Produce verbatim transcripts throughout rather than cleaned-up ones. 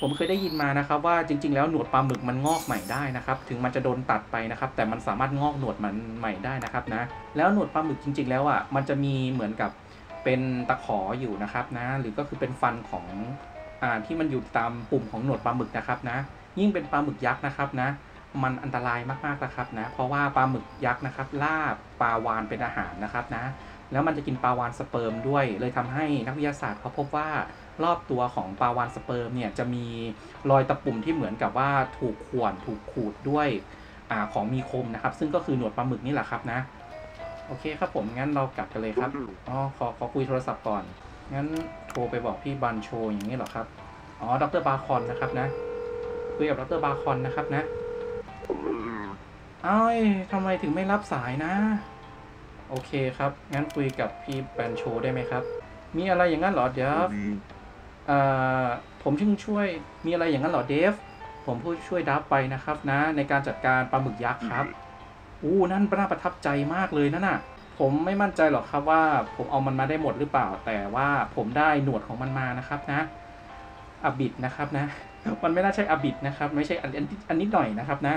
ผมเคยได้ยินมานะครับว่าจริงๆแล้วหนวดปลาหมึกมันงอกใหม่ได้นะครับถึงมันจะโดนตัดไปนะครับแต่มันสามารถงอกหนวดมันใหม่ได้นะครับนะแล้วหนวดปลาหมึกจริงๆแล้วอ่ะมันจะมีเหมือนกับเป็นตะขออยู่นะครับนะหรือก็คือเป็นฟันของอ่าที่มันอยู่ตามปุ่มของหนวดปลาหมึกนะครับนะยิ่งเป็นปลาหมึกยักษ์นะครับนะมันอันตรายมากๆนะครับนะเพราะว่าปลาหมึกยักษ์นะครับล่าปลาวาฬเป็นอาหารนะครับนะแล้วมันจะกินปลาวาฬสเปิร์มด้วยเลยทำให้นักวิทยาศาสตร์เขาพบว่ารอบตัวของปลาวาฬสเปิร์มเนี่ยจะมีรอยตะปุ่มที่เหมือนกับว่าถูกข่วนถูกขูดด้วยอ่าของมีคมนะครับซึ่งก็คือหนวดปลาหมึกนี่แหละครับนะโอเคครับผมงั้นเรากลับกันเลยครับอ๋อขอขอคุยโทรศัพท์ก่อนงั้นโทรไปบอกพี่บันโชอย่างนี้เหรอครับอ๋อดร.บาคอนนะครับนะคุยกับดร.บาคอนนะครับนะเอ้ยทำไมถึงไม่รับสายนะโอเคครับงั้นคุยกับพี่บันโชได้ไหมครับมีอะไรอย่างนั้นเหรอเดฟอ่าผมช่วยช่วยมีอะไรอย่างนั้นเหรอเดฟผมผู้ช่วยดับไปนะครับนะในการจัดการปลาหมึกยักษ์ครับอู้นั่นน่าประทับใจมากเลยนั่นน่ะผมไม่มั่นใจหรอกครับว่าผมเอามันมาได้หมดหรือเปล่าแต่ว่าผมได้หนวดของมันมานะครับนะอบิดนะครับนะมันไม่น่าใช่อบิดนะครับไม่ใช่อันอันนิดหน่อยนะครับนะ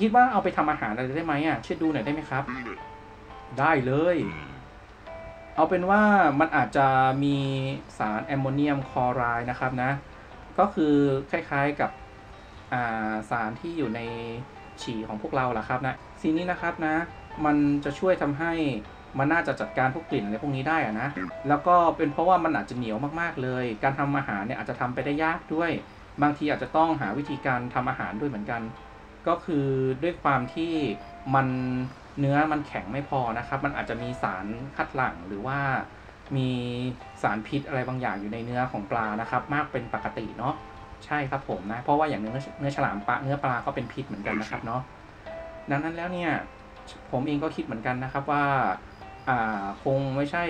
คิดว่าเอาไปทำอาหารอะไรได้ไหมอ่ะช่วยดูหน่อยได้ไหมครับได้เลยเอาเป็นว่ามันอาจจะมีสารแอมโมเนียมคลอไรด์นะครับนะก็คือคล้ายๆกับสารที่อยู่ในฉี่ของพวกเราล่ะครับนะซีนี้นะครับนะมันจะช่วยทำให้มันน่าจะจัดการพวกกลิ่นอะไรพวกนี้ได้อะนะแล้วก็เป็นเพราะว่ามันอาจจะเหนียวมากๆเลยการทำอาหารเนี่ยอาจจะทำไปได้ยากด้วยบางทีอาจจะต้องหาวิธีการทำอาหารด้วยเหมือนกันก็คือด้วยความที่มันเนื้อมันแข็งไม่พอนะครับมันอาจจะมีสารคัดหลั่งหรือว่ามีสารพิษอะไรบางอย่างอยู่ในเนื้อของปลานะครับมากเป็นปกติเนาะใช่ครับผมนะเพราะว่าอย่างเนื้อเนื้อฉลามปลาเนื้อปลาก็เป็นพิษเหมือนกันนะครับเนาะดังนั้นแล้วเนี่ยผมเองก็คิดเหมือนกันนะครับว่าอ่าคงไม่ใช่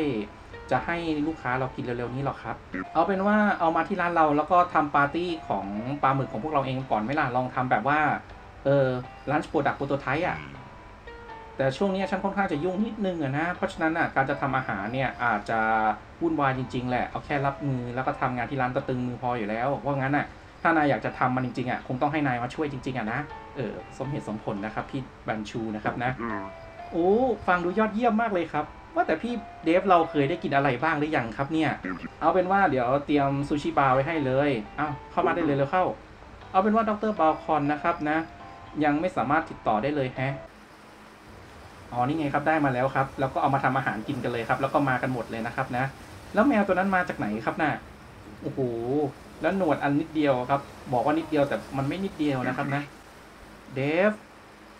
จะให้ลูกค้าเรากินเร็วๆนี้หรอกครับเอาเป็นว่าเอามาที่ร้านเราแล้วก็ทำปาร์ตี้ของปลาหมึกของพวกเราเองก่อนไหมล่ะลองทำแบบว่าเออร้านโปรดักต์โปรโตไทป์อ่ะแต่ช่วงนี้ฉันค่อนข้างจะยุ่งนิดนึงอะนะเพราะฉะนั้นอ่ะการจะทำอาหารเนี่ยอาจจะวุ่นวายจริงๆแหละเอาแค่รับมือแล้วก็ทำงานที่ร้านก็ตึงมือพออยู่แล้วว่างั้นอ่ะถ้านายอยากจะทำมันจริงๆอ่ะคงต้องให้นายมาช่วยจริงๆอ่ะนะเออสมเหตุสมผลนะครับพี่บันชูนะครับนะโอ้ฟังดูยอดเยี่ยมมากเลยครับว่าแต่พี่เดฟเราเคยได้กินอะไรบ้างหรือยังครับเนี่ยเอาเป็นว่าเดี๋ยวเตรียมซูชิบาร์ไว้ให้เลยเอาเข้ามาได้เลยแล้วเข้าเอาเป็นว่าดร.บาคอนนะครับนะยังไม่สามารถติดต่อได้เลยแฮะอ๋อนี่ไงครับได้มาแล้วครับแล้วก็เอามาทำอาหารกินกันเลยครับแล้วก็มากันหมดเลยนะครับนะแล้วแมวตัวนั้นมาจากไหนครับน่ะโอ้โหแล้วหนวดอันนิดเดียวครับบอกว่านิดเดียวแต่มันไม่นิดเดียวนะครับนะเดฟ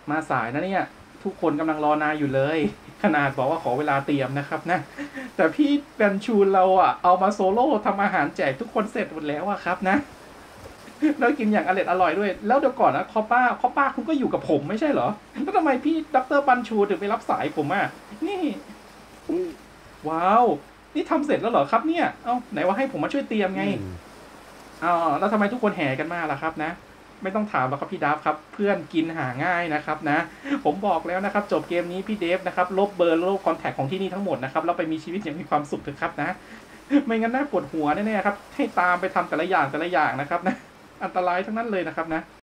มาสายนะเนี่ยทุกคนกำลังรอนายอยู่เลยขนาดบอกว่าขอเวลาเตรียมนะครับนะแต่พี่แบนชูเราอ่ะเอามาโซโล่ทำอาหารแจกทุกคนเสร็จหมดแล้วอะครับนะแล้วกินอย่างอร่อยอร่อยด้วยแล้วเดี๋ยวก่อนนะคอป้าคอป้าคุณก็อยู่กับผมไม่ใช่เหรอแล้วทำไมพี่ดร.บันชูถึงไปรับสายผมอ่ะนี่ว้าวนี่ทำเสร็จแล้วเหรอครับเนี่ยเอ้าไหนว่าให้ผมมาช่วยเตรียมไงอ๋อแล้วทำไมทุกคนแห่กันมาล่ะครับนะไม่ต้องถามหรอกครับพี่ดาฟครับเพื่อนกินหาง่ายนะครับนะผมบอกแล้วนะครับจบเกมนี้พี่เดฟนะครับลบเบอร์ลบคอนแทคของที่นี่ทั้งหมดนะครับแล้วไปมีชีวิตอย่างมีความสุขเถอะครับนะไม่งั้นน่าปวดหัวแน่ๆครับให้ตามไปทำแต่ละอย่างแต่ละอย่างนะครับนะอันตรายทั้งนั้นเลยนะครับนะ